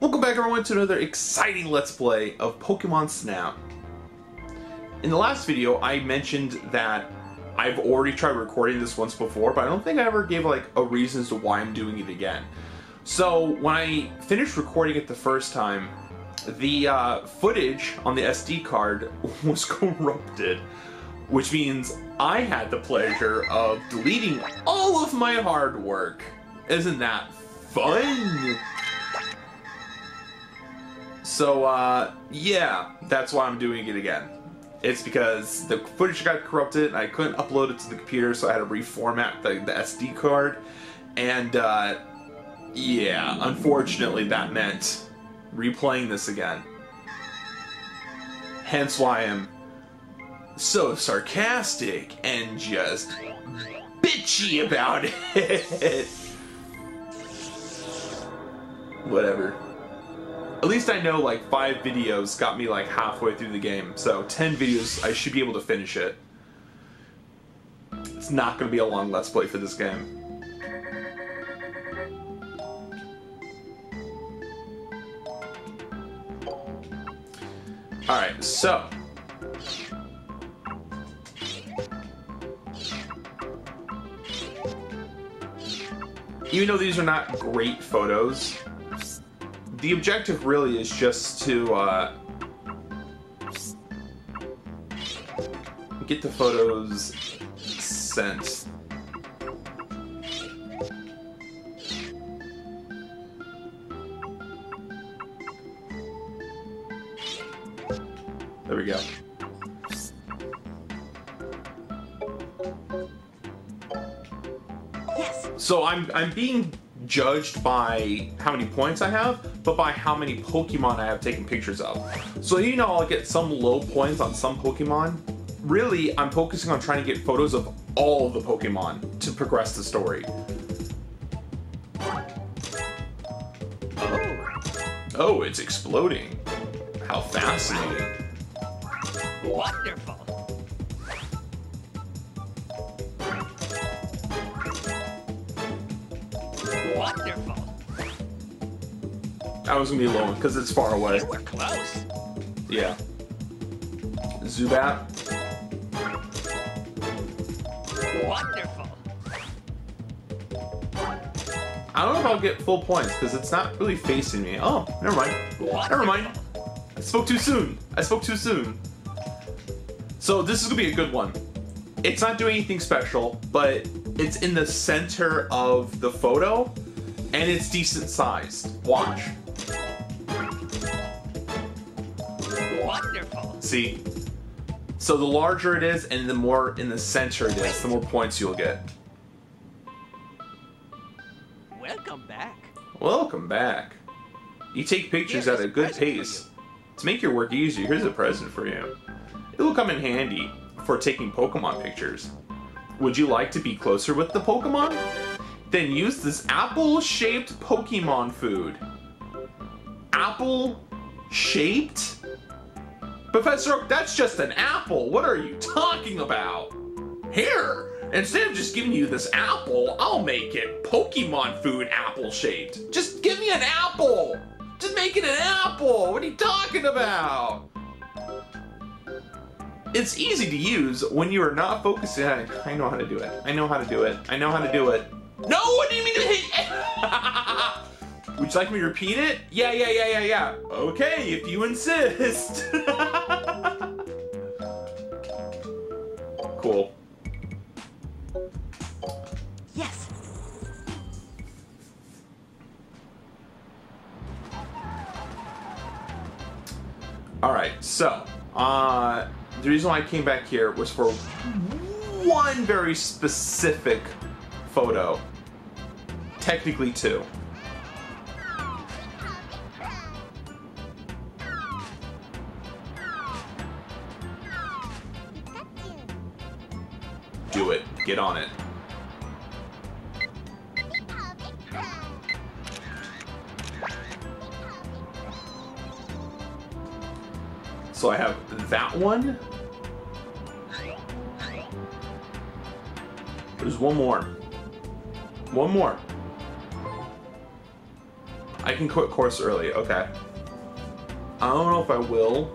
Welcome back everyone to another exciting Let's Play of Pokémon Snap. In the last video I mentioned that I've already tried recording this once before, but I don't think I ever gave like a reason as to why I'm doing it again. So when I finished recording it the first time, the footage on the SD card was corrupted, which means I had the pleasure of deleting all of my hard work. Isn't that fun? So, yeah, that's why I'm doing it again. It's because the footage got corrupted and I couldn't upload it to the computer, so I had to reformat the SD card. And, yeah, unfortunately that meant replaying this again. Hence why I'm so sarcastic and just bitchy about it. Whatever. At least I know like 5 videos got me like halfway through the game, so 10 videos I should be able to finish it. It's not going to be a long Let's Play for this game. Alright, so even though these are not great photos, the objective really is just to get the photos sent. There we go. Yes. So I'm being judged by how many points I have, but by how many Pokemon I have taken pictures of. So you know I'll get some low points on some Pokemon. Really, I'm focusing on trying to get photos of all the Pokemon to progress the story. Oh, it's exploding. How fascinating. Wonderful. Wonderful. I was gonna be alone because it's far away. We're close. Yeah. Zubat. Wonderful. I don't know if I'll get full points because it's not really facing me. Oh, never mind. Wonderful. Never mind. I spoke too soon. I spoke too soon. So this is gonna be a good one. It's not doing anything special, but it's in the center of the photo, and it's decent sized. Watch. Wonderful. See? So the larger it is and the more in the center it is, the more points you'll get. Welcome back. Welcome back. You take pictures at a good pace. To make your work easier, here's a present for you. It will come in handy for taking Pokemon pictures. Would you like to be closer with the Pokemon? Then use this apple-shaped Pokemon food. Apple-shaped? Professor Oak, that's just an apple. What are you talking about? Here, instead of just giving you this apple, I'll make it Pokemon food apple-shaped. Just give me an apple. Just make it an apple. What are you talking about? It's easy to use when you are not focusing on it. I know how to do it. I know how to do it. I know how to do it. No, what do you mean to hit? Would you like me to repeat it? Yeah. Okay, if you insist. Cool. Yes. All right, so, the reason why I came back here was for one very specific photo. Technically two. Do it. Get on it. So I have that one. There's one more. One more. I can quit course early. Okay. I don't know if I will.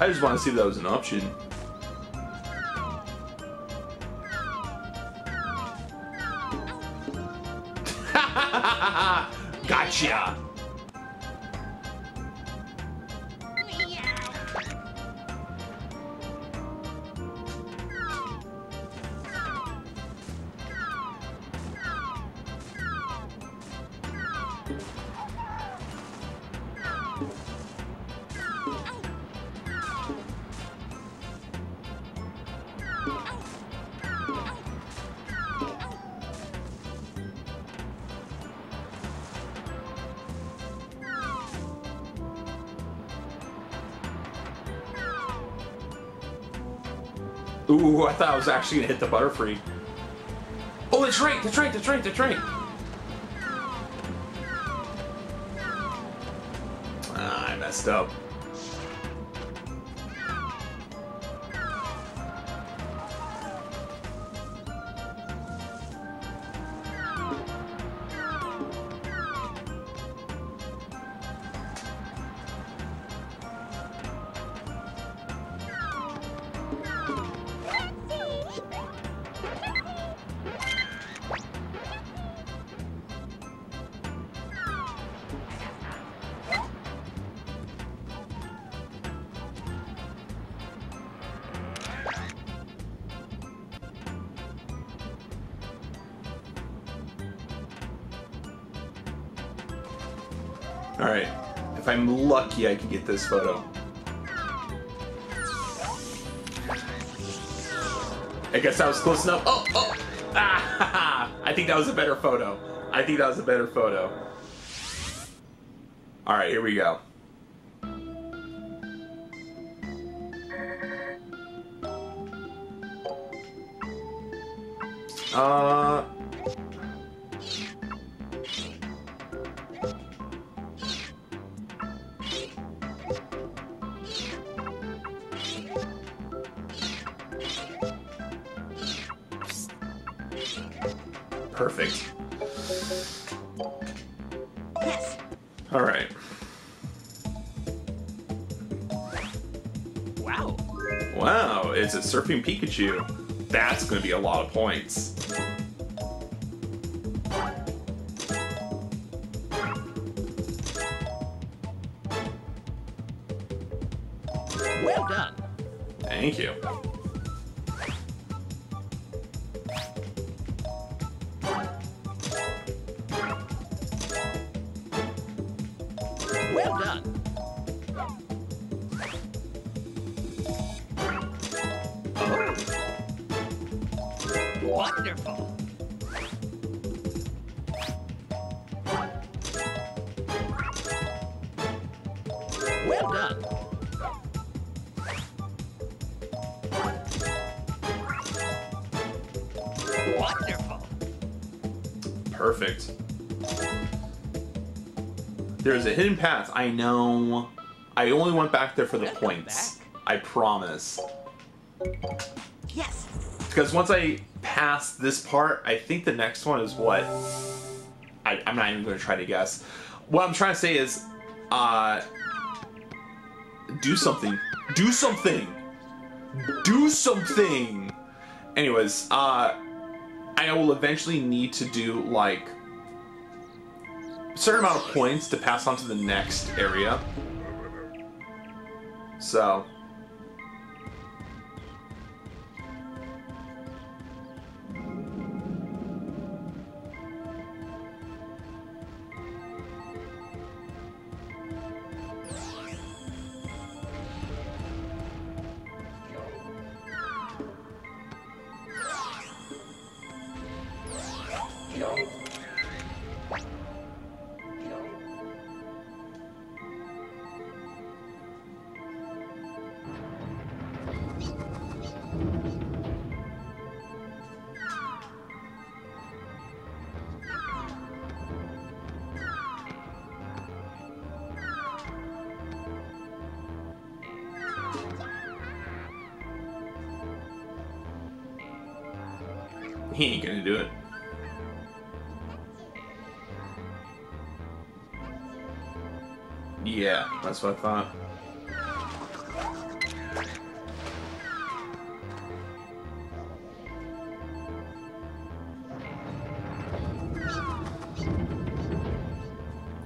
I just want to see if that was an option. Gotcha! Ooh, I thought I was actually gonna hit the Butterfree. Oh, that's right, that's right, that's right, that's right. Ah, I messed up. Alright, if I'm lucky, I can get this photo. I guess I was close enough. Oh, oh! Ah, I think that was a better photo. I think that was a better photo. Alright, here we go. Perfect. Yes. All right. Wow. Wow, it's a surfing Pikachu. That's going to be a lot of points. Well done. Thank you. Well done. Oh. Wonderful. Well done. Wonderful. Perfect. There's a hidden path. I know. I only went back there for the points. I promise. Yes. Because once I pass this part, I think the next one is what? I'm not even going to try to guess. What I'm trying to say is, do something. Do something. Do something. Anyways, I will eventually need to do like certain amount of points to pass on to the next area. So. He ain't gonna do it. Yeah, that's what I thought.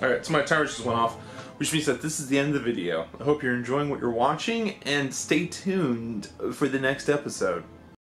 Alright, so my timer just went off, which means that this is the end of the video. I hope you're enjoying what you're watching, and stay tuned for the next episode.